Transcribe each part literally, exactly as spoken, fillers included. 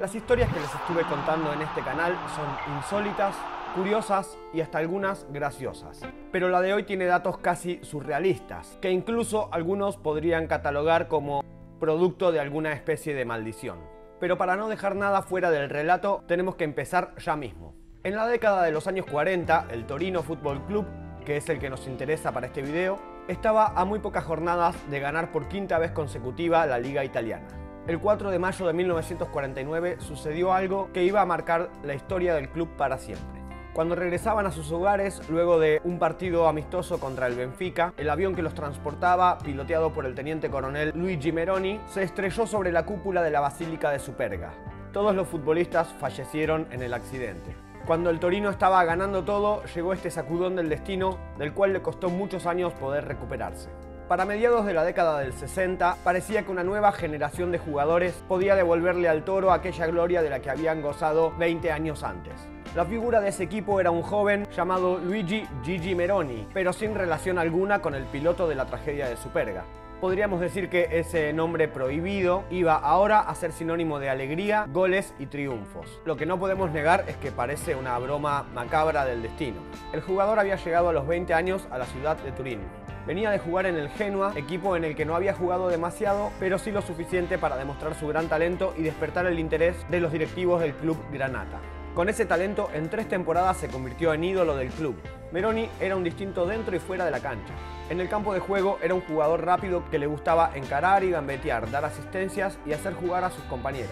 Las historias que les estuve contando en este canal son insólitas, curiosas y hasta algunas graciosas. Pero la de hoy tiene datos casi surrealistas, que incluso algunos podrían catalogar como producto de alguna especie de maldición. Pero para no dejar nada fuera del relato, tenemos que empezar ya mismo. En la década de los años cuarenta, el Torino Football Club, que es el que nos interesa para este video, estaba a muy pocas jornadas de ganar por quinta vez consecutiva la Liga Italiana. El cuatro de mayo de mil novecientos cuarenta y nueve sucedió algo que iba a marcar la historia del club para siempre. Cuando regresaban a sus hogares, luego de un partido amistoso contra el Benfica, el avión que los transportaba, piloteado por el teniente coronel Luigi Meroni, se estrelló sobre la cúpula de la Basílica de Superga. Todos los futbolistas fallecieron en el accidente. Cuando el Torino estaba ganando todo, llegó este sacudón del destino, del cual le costó muchos años poder recuperarse. Para mediados de la década del sesenta, parecía que una nueva generación de jugadores podía devolverle al Toro aquella gloria de la que habían gozado veinte años antes. La figura de ese equipo era un joven llamado Luigi Gigi Meroni, pero sin relación alguna con el piloto de la tragedia de Superga. Podríamos decir que ese nombre prohibido iba ahora a ser sinónimo de alegría, goles y triunfos. Lo que no podemos negar es que parece una broma macabra del destino. El jugador había llegado a los veinte años a la ciudad de Turín. Venía de jugar en el Genoa, equipo en el que no había jugado demasiado, pero sí lo suficiente para demostrar su gran talento y despertar el interés de los directivos del club granata. Con ese talento, en tres temporadas se convirtió en ídolo del club. Meroni era un distinto dentro y fuera de la cancha. En el campo de juego era un jugador rápido que le gustaba encarar y gambetear, dar asistencias y hacer jugar a sus compañeros.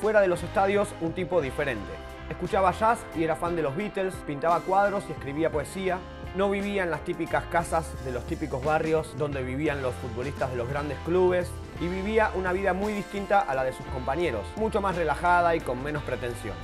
Fuera de los estadios, un tipo diferente. Escuchaba jazz y era fan de los Beatles, pintaba cuadros y escribía poesía. No vivía en las típicas casas de los típicos barrios donde vivían los futbolistas de los grandes clubes, y vivía una vida muy distinta a la de sus compañeros, mucho más relajada y con menos pretensiones.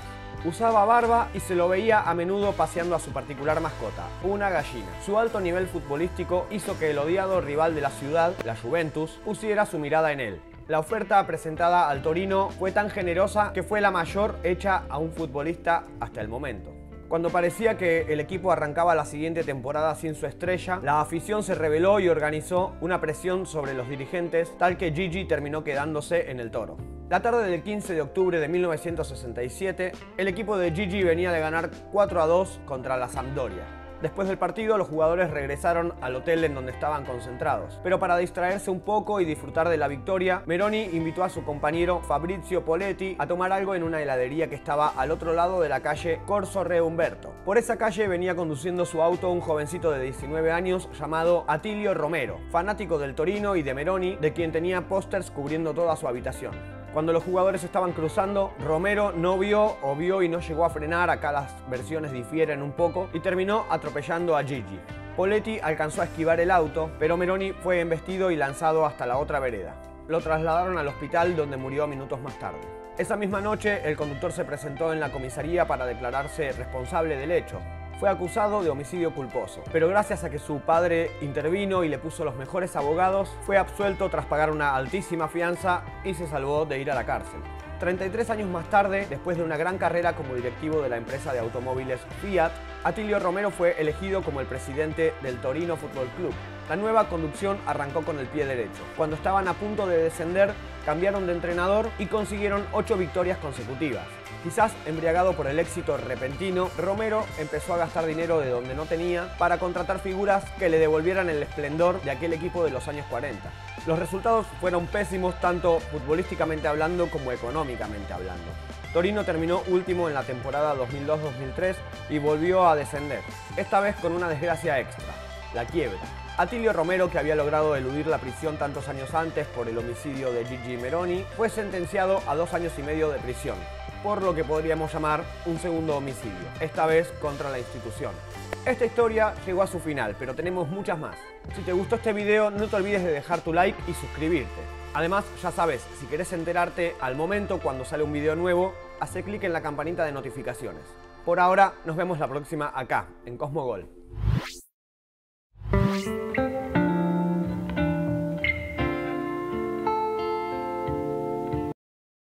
Usaba barba y se lo veía a menudo paseando a su particular mascota, una gallina. Su alto nivel futbolístico hizo que el odiado rival de la ciudad, la Juventus, pusiera su mirada en él. La oferta presentada al Torino fue tan generosa que fue la mayor hecha a un futbolista hasta el momento. Cuando parecía que el equipo arrancaba la siguiente temporada sin su estrella, la afición se rebeló y organizó una presión sobre los dirigentes, tal que Gigi terminó quedándose en el Toro. La tarde del quince de octubre de mil novecientos sesenta y siete, el equipo de Gigi venía de ganar cuatro a dos contra la Sampdoria. Después del partido, los jugadores regresaron al hotel en donde estaban concentrados. Pero para distraerse un poco y disfrutar de la victoria, Meroni invitó a su compañero Fabrizio Poletti a tomar algo en una heladería que estaba al otro lado de la calle Corso Re Umberto. Por esa calle venía conduciendo su auto un jovencito de diecinueve años llamado Atilio Romero, fanático del Torino y de Meroni, de quien tenía pósters cubriendo toda su habitación. Cuando los jugadores estaban cruzando, Romero no vio o vio y no llegó a frenar, acá las versiones difieren un poco, y terminó atropellando a Gigi. Poletti alcanzó a esquivar el auto, pero Meroni fue embestido y lanzado hasta la otra vereda. Lo trasladaron al hospital donde murió minutos más tarde. Esa misma noche, el conductor se presentó en la comisaría para declararse responsable del hecho. Fue acusado de homicidio culposo, pero gracias a que su padre intervino y le puso los mejores abogados, fue absuelto tras pagar una altísima fianza y se salvó de ir a la cárcel. treinta y tres años más tarde, después de una gran carrera como directivo de la empresa de automóviles Fiat, Atilio Romero fue elegido como el presidente del Torino Football Club. La nueva conducción arrancó con el pie derecho. Cuando estaban a punto de descender, cambiaron de entrenador y consiguieron ocho victorias consecutivas. Quizás embriagado por el éxito repentino, Romero empezó a gastar dinero de donde no tenía para contratar figuras que le devolvieran el esplendor de aquel equipo de los años cuarenta. Los resultados fueron pésimos tanto futbolísticamente hablando como económicamente hablando. Torino terminó último en la temporada dos mil dos dos mil tres y volvió a descender, esta vez con una desgracia extra, la quiebra. Atilio Romero, que había logrado eludir la prisión tantos años antes por el homicidio de Gigi Meroni, fue sentenciado a dos años y medio de prisión, por lo que podríamos llamar un segundo homicidio, esta vez contra la institución. Esta historia llegó a su final, pero tenemos muchas más. Si te gustó este video, no te olvides de dejar tu like y suscribirte. Además, ya sabes, si querés enterarte al momento cuando sale un video nuevo, hace clic en la campanita de notificaciones. Por ahora, nos vemos la próxima acá, en Cosmogol.